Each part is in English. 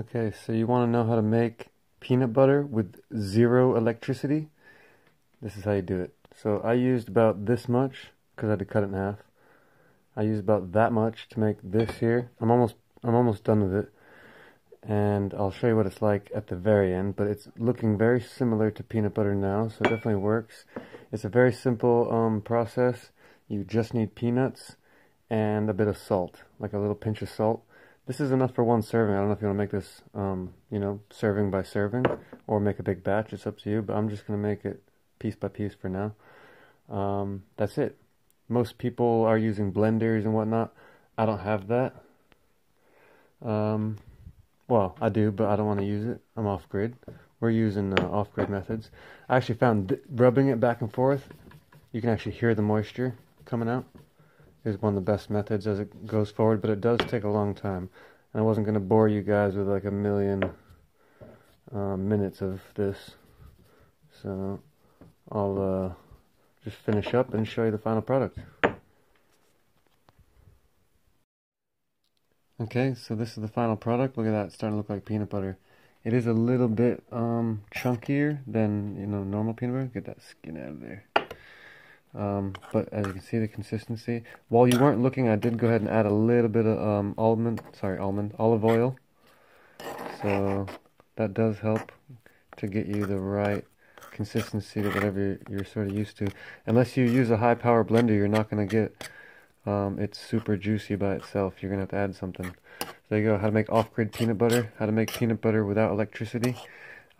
Okay, so you want to know how to make peanut butter with zero electricity? This is how you do it. So I used about this much, because I had to cut it in half. I used about that much to make this here. I'm almost done with it, and I'll show you what it's like at the very end, but it's looking very similar to peanut butter now, so it definitely works. It's a very simple process. You just need peanuts and a bit of salt, like a little pinch of salt. This is enough for one serving. I don't know if you want to make this, you know, serving by serving, or make a big batch. It's up to you, but I'm just going to make it piece by piece for now. That's it. Most people are using blenders and whatnot. I don't have that. Well, I do, but I don't want to use it. I'm off-grid. We're using off-grid methods. I actually found rubbing it back and forth, you can actually hear the moisture coming out. Is one of the best methods as it goes forward, but it does take a long time. And I wasn't going to bore you guys with like a million minutes of this. So I'll just finish up and show you the final product. Okay, so this is the final product. Look at that, it's starting to look like peanut butter. It is a little bit chunkier than, you know, normal peanut butter. Get that skin out of there. But as you can see, the consistency. While you weren't looking, I did go ahead and add a little bit of olive oil. So that does help to get you the right consistency to whatever you're sort of used to. Unless you use a high power blender, you're not going to get it's super juicy by itself. You're going to have to add something. So there you go, how to make off-grid peanut butter, how to make peanut butter without electricity.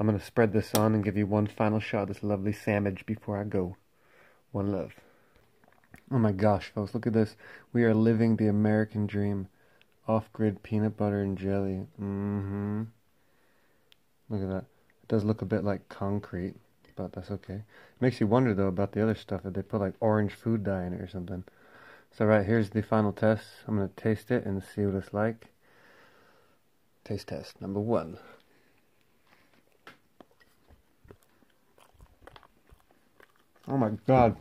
I'm going to spread this on and give you one final shot of this lovely sandwich before I go. One love. Oh my gosh, folks, look at this. We are living the American dream. Off-grid peanut butter and jelly. Look at that. It does look a bit like concrete, but that's okay. It makes you wonder, though, about the other stuff. If they put, like, orange food dye in it or something. So, right, here's the final test. I'm going to taste it and see what it's like. Taste test number one. Oh my god.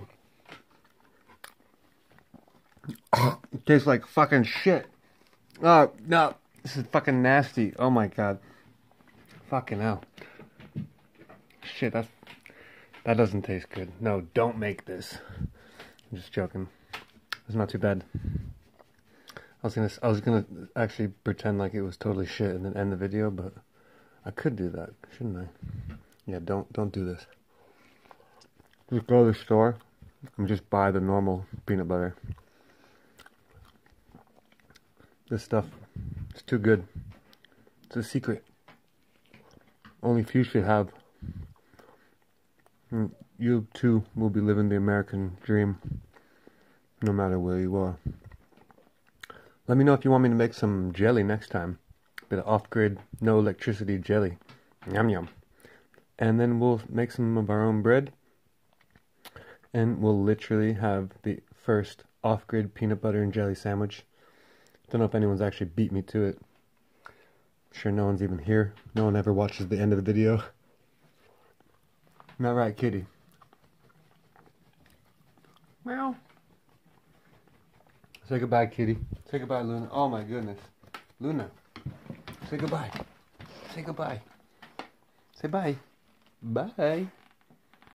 It tastes like fucking shit. Oh, no. This is fucking nasty. Oh my god. Fucking hell. Shit, that doesn't taste good. No, don't make this. I'm just joking. It's not too bad. I was gonna actually pretend like it was totally shit and then end the video, but I could do that, shouldn't I? Yeah, don't do this. Just go to the store and just buy the normal peanut butter. This stuff, it's too good. It's a secret. Only few should have. You too will be living the American dream, no matter where you are. Let me know if you want me to make some jelly next time. A bit of off-grid, no electricity jelly. Yum yum. And then we'll make some of our own bread. And we'll literally have the first off-grid peanut butter and jelly sandwich. Don't know if anyone's actually beat me to it. I'm sure no one's even here. No one ever watches the end of the video. Not right, kitty. Meow. Say goodbye, kitty. Say goodbye, Luna. Oh my goodness. Luna. Say goodbye. Say goodbye. Say bye. Bye.